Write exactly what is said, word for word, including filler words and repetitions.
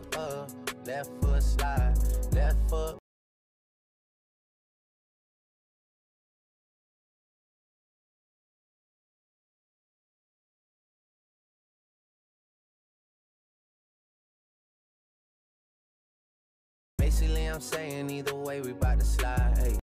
foot up, left foot slide, left foot. Basically I'm saying either way we bout to slide, ayy.